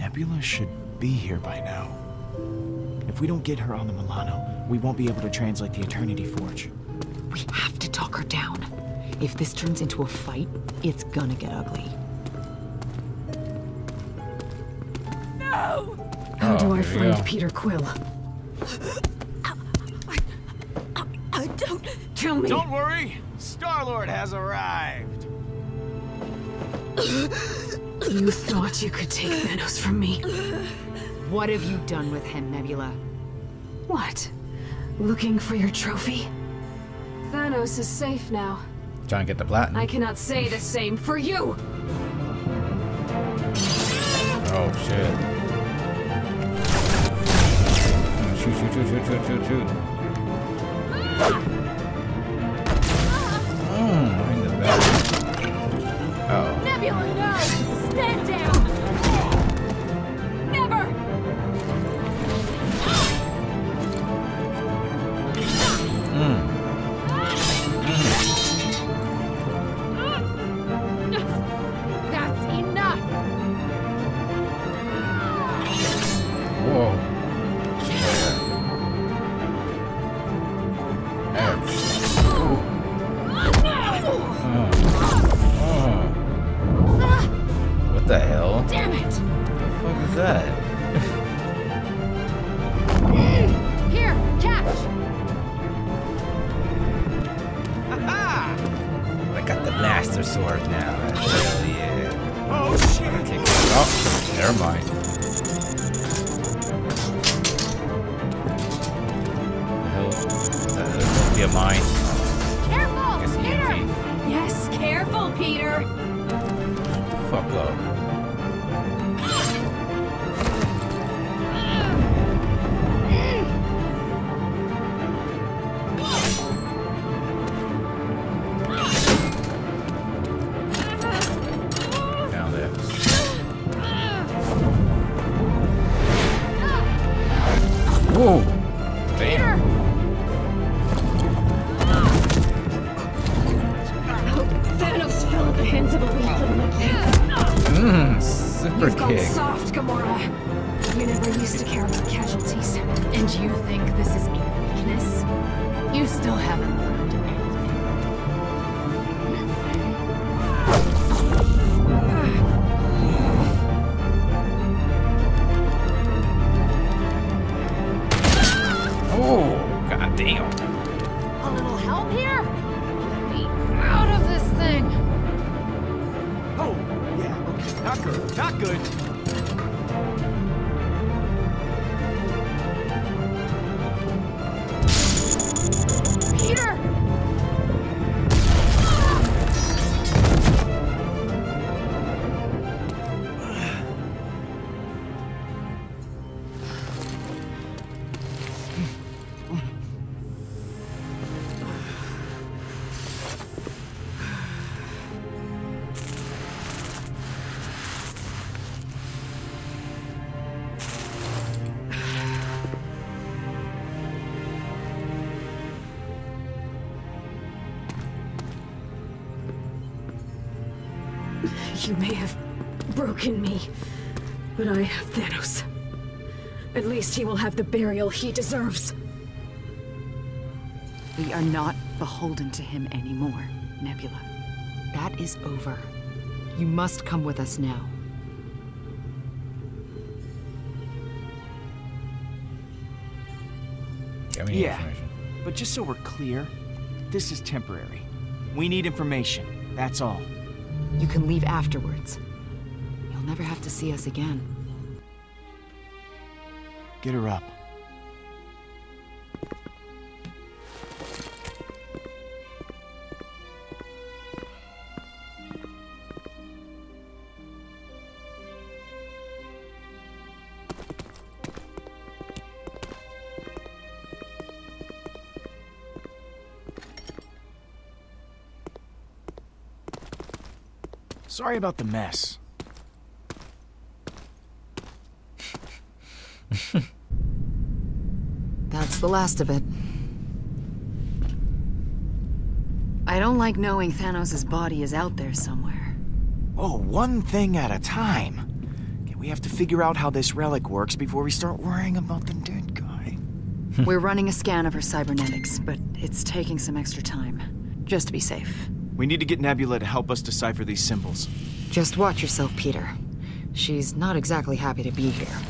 Nebula should be here by now. If we don't get her on the Milano, we won't be able to translate the Eternity Forge. We have to talk her down. If this turns into a fight, it's gonna get ugly. No! How do I find Peter Quill? I don't... Tell me. Don't worry. Star-Lord has arrived. You thought you could take Thanos from me. What have you done with him, Nebula? What? Looking for your trophy? Thanos is safe now. Try and get the platinum. I cannot say the same for you! Oh, shit. Shoot, shoot, shoot, shoot, shoot, shoot, shoot. I'm in the back. Uh-oh. Nebula, no! Stand down! Never! That's enough! Whoa. What the hell? Damn it! What the fuck is that? Here, catch! Aha! I got the blaster sword now. Hell yeah. Oh shit! Oh, never mind. Hell, that's supposed to be a mine. Careful, Peter! Yes, careful, Peter! Fuck love. Whoa! Peter! Thanos fell at the hands of a weak little kid. Super You've kick. Gone soft, Gamora. You never used to care about casualties. And you think this is your weakness? You still haven't learned anything. Damn. A little help here? Get me out of this thing. Oh, yeah, okay. Not good. Not good. Peter! You may have broken me, but I have Thanos. At least he will have the burial he deserves. We are not beholden to him anymore, Nebula. That is over. You must come with us now. Yeah, but just so we're clear, this is temporary. We need information, that's all. You can leave afterwards. You'll never have to see us again. Get her up. Sorry about the mess. That's the last of it. I don't like knowing Thanos' body is out there somewhere. Oh, one thing at a time. Get We have to figure out how this relic works before we start worrying about the dead guy. We're running a scan of her cybernetics, but it's taking some extra time. Just to be safe. We need to get Nebula to help us decipher these symbols. Just watch yourself, Peter. She's not exactly happy to be here.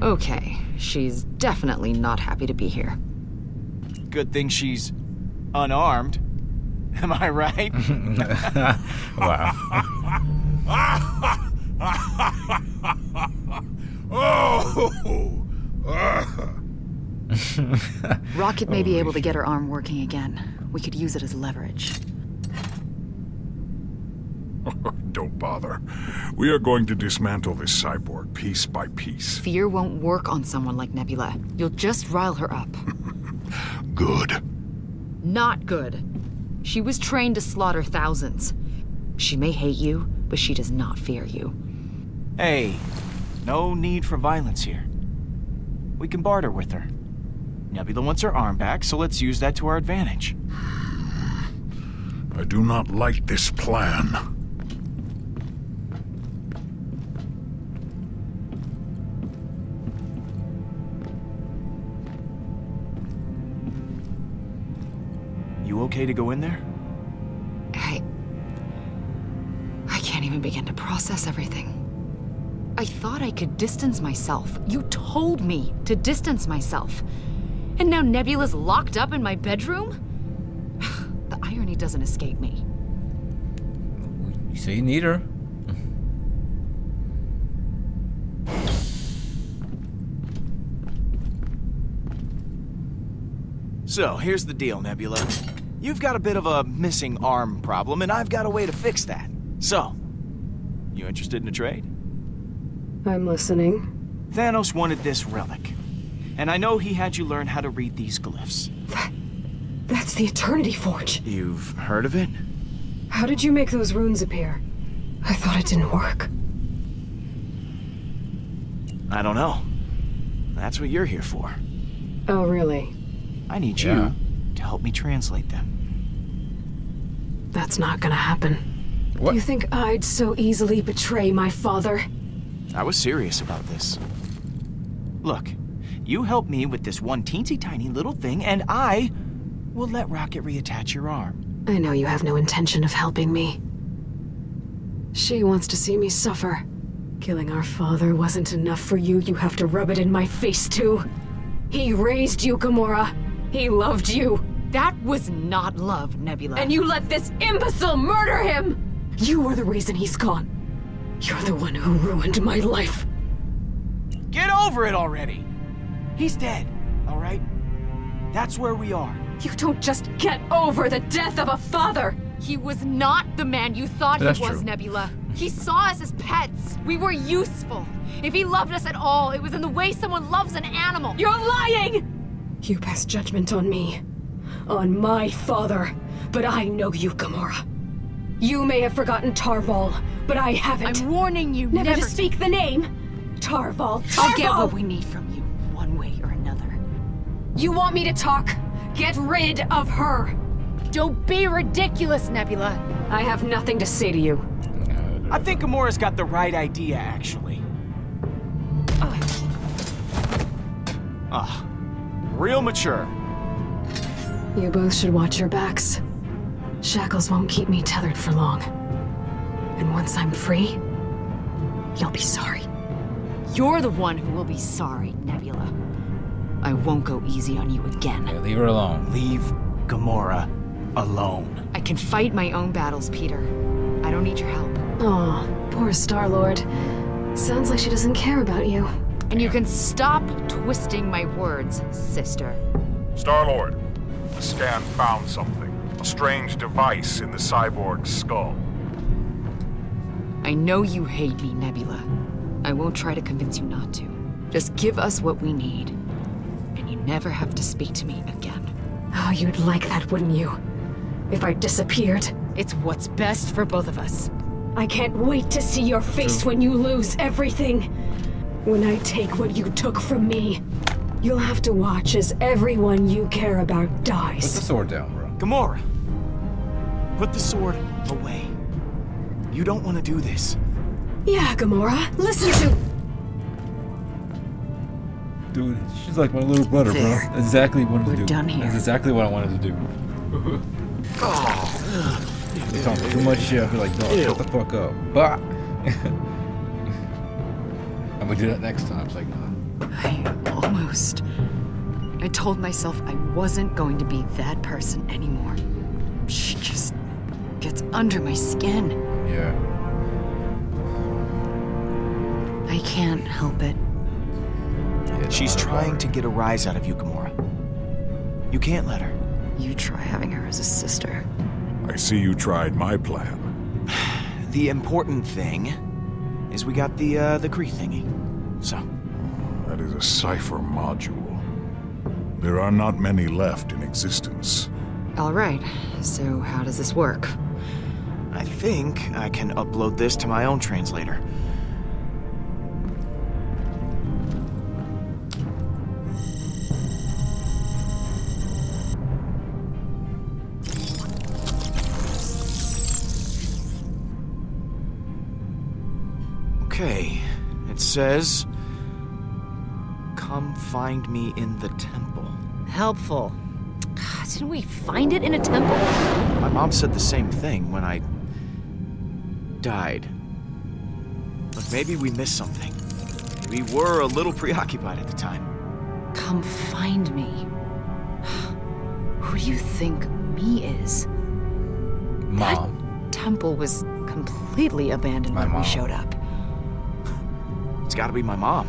Okay, she's definitely not happy to be here. Good thing she's unarmed. Am I right? Wow. Rocket may be able to get her arm working again. We could use it as leverage. Don't bother. We are going to dismantle this cyborg piece by piece. Fear won't work on someone like Nebula. You'll just rile her up. Good. Not good. She was trained to slaughter thousands. She may hate you, but she does not fear you. Hey, no need for violence here. We can barter with her. Nebula wants her arm back, so let's use that to our advantage. I do not like this plan. You okay to go in there? I can't even begin to process everything. I thought I could distance myself. You told me to distance myself. And now Nebula's locked up in my bedroom? The irony doesn't escape me. You say you need her. So, here's the deal, Nebula. You've got a bit of a missing arm problem, and I've got a way to fix that. So, you interested in a trade? I'm listening. Thanos wanted this relic. And I know he had you learn how to read these glyphs. That's the Eternity Forge. You've heard of it? How did you make those runes appear? I thought it didn't work. I don't know. That's what you're here for. Oh, really? I need you to help me translate them. That's not gonna happen. What? You think I'd so easily betray my father? I was serious about this. Look, you help me with this one teensy tiny little thing, and I... we'll let Rocket reattach your arm. I know you have no intention of helping me. She wants to see me suffer. Killing our father wasn't enough for you. You have to rub it in my face, too. He raised you, Gamora. He loved you. That was not love, Nebula. And you let this imbecile murder him! You are the reason he's gone. You're the one who ruined my life. Get over it already. He's dead, all right? That's where we are. You don't just get over the death of a father! He was not the man you thought he was, Nebula. He saw us as pets. We were useful. If he loved us at all, it was in the way someone loves an animal. You're lying! You passed judgment on me. On my father. But I know you, Gamora. You may have forgotten Tarval, but I haven't. I'm warning you, never to speak the name! Tarval! Tarval! I'll get what we need from you, one way or another. You want me to talk? Get rid of her! Don't be ridiculous, Nebula. I have nothing to say to you. I think Gamora's got the right idea, actually. Real mature. You both should watch your backs. Shackles won't keep me tethered for long. And once I'm free, you'll be sorry. You're the one who will be sorry, Nebula. I won't go easy on you again. Yeah, leave her alone. Leave Gamora alone. I can fight my own battles, Peter. I don't need your help. Aw, poor Star-Lord. Sounds like she doesn't care about you. And you can stop twisting my words, sister. Star-Lord, the scan found something. A strange device in the cyborg's skull. I know you hate me, Nebula. I won't try to convince you not to. Just give us what we need. Never have to speak to me again. Oh, you'd like that, wouldn't you? If I disappeared. It's what's best for both of us. I can't wait to see your face when you lose everything. When I take what you took from me, you'll have to watch as everyone you care about dies. Put the sword down, bro. Gamora! Put the sword away. You don't want to do this. Yeah, Gamora, listen to... Dude, she's like my little brother, there. Bro. Exactly what to do. Done here. That's exactly what I wanted to do. They're talking too much shit. I feel like, dog, shut the fuck up. Bah. I'm gonna do that next time. It's like, nah. I told myself I wasn't going to be that person anymore. She just gets under my skin. Yeah. I can't help it. She's trying to get a rise out of you, Gamora. You can't let her. You try having her as a sister. I see you tried my plan. The important thing is we got the Kree thingy. So. That is a cipher module. There are not many left in existence. All right. So how does this work? I think I can upload this to my own translator. Okay, it says, come find me in the temple. Helpful. God, didn't we find it in a temple? My mom said the same thing when I died. But maybe we missed something. We were a little preoccupied at the time. Come find me. Who do you think me is? Mom. That temple was completely abandoned when we showed up. It's gotta be my mom.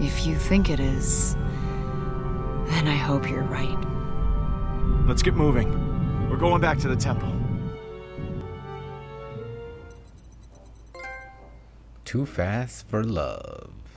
If you think it is, then I hope you're right. Let's get moving. We're going back to the temple. Too fast for love.